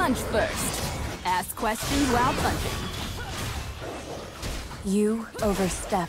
Punch first. Ask questions while punching. You overstep.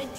Red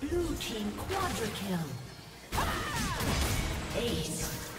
Blue team quadra kill. Ace.